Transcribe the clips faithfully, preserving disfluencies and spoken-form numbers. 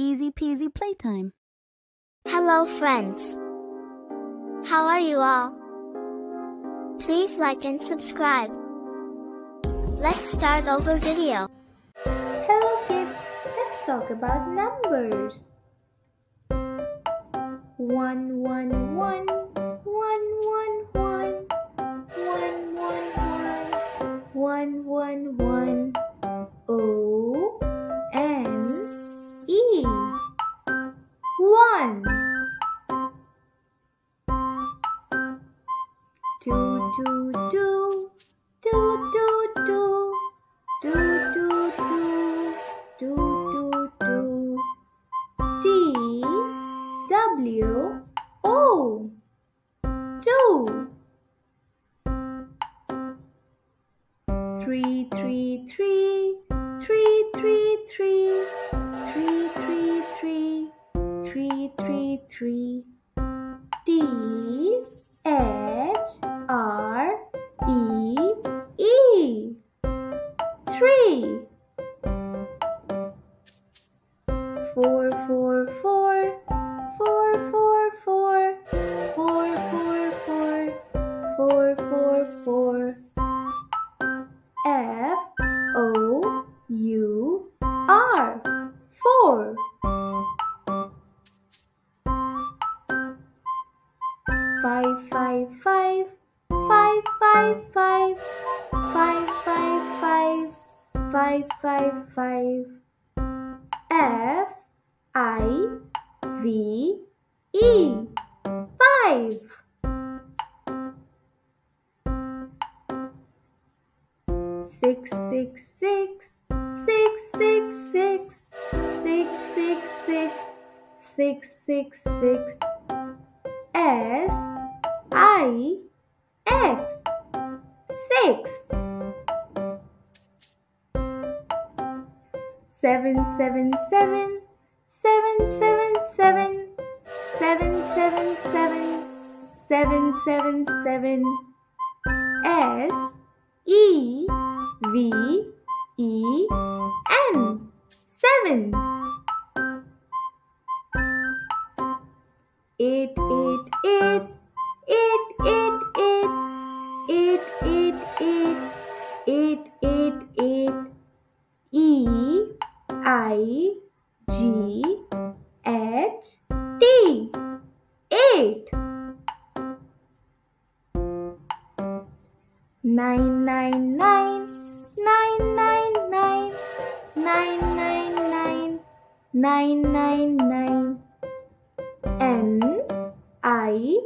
Easy Peasy Playtime. Hello friends. How are you all? Please like and subscribe. Let's start over video. Hello kids, let's talk about numbers. One, one, one, one, one, one, one, one, one, one, one, O N E. One. Two, two, two, two, two, two, two, two, two, two, two, two. T W O. Two. Three, three, three, three, three, three. Three, three, three, three, three, three. T, H, R, E, E. Three. Four, four, four, four, four, four, four, four, four, four, four, four. F, O, U, R. Four. Five, five, five, five, five, five, five, five, five, five, five, five. F, I, V, E. Five. Six, six, six, six, six, six. Six, six, six, six, six, six. S, I, X. Six. Seven, seven, seven, seven, seven, seven, seven, seven, seven, seven, seven, seven. S, E, V, E, N. Seven. Eight, eight, eight, eight, eight, eight, eight, eight, eight, eight, eight, eight. E, I, G, H, T. Eight. Nine, nine, nine, nine, nine, nine, nine, nine, nine, nine, nine, nine. N, I,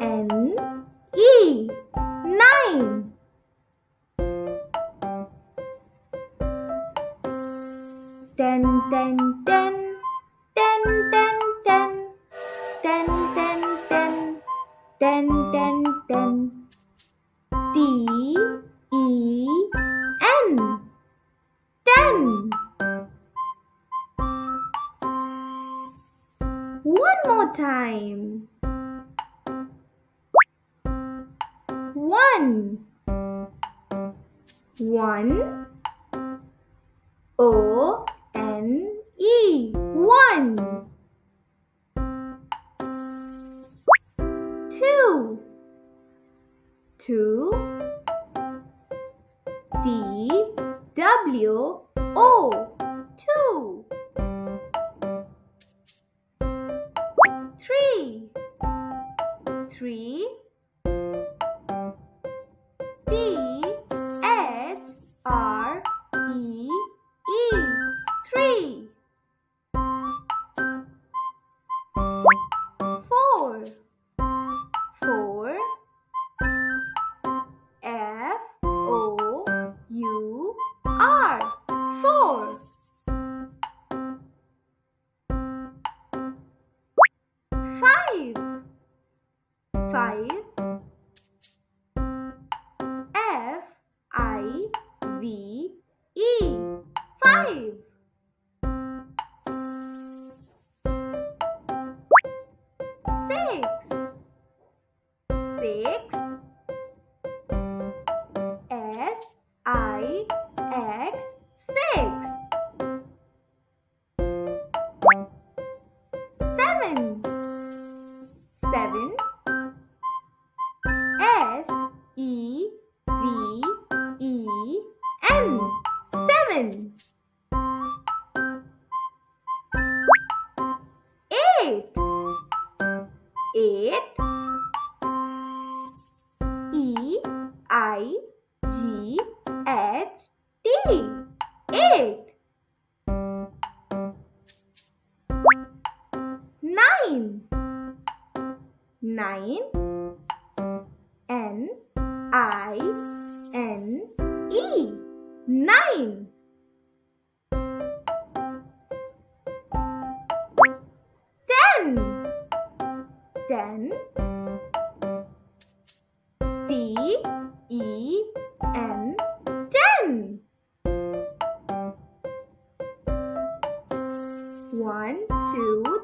N, E. Nine. Ten, ten, ten, ten, ten, ten, ten, ten, ten, ten, ten, ten. T, E, N. Ten. One more time. One. One. O, N, E. One. Two. Two. T, W, O. Two. Three. Three. T, H, R, E, E. Three. Four. Four. F, O, U, R. Four. Five. Five. seven. Seven. S E V E N. Seven. Eight. Eight. E I G H T. Eight. Nine. Nine. N I N E. Nine. Ten. Ten. T E N. Ten. One, two,